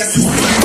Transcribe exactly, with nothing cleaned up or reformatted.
Yes.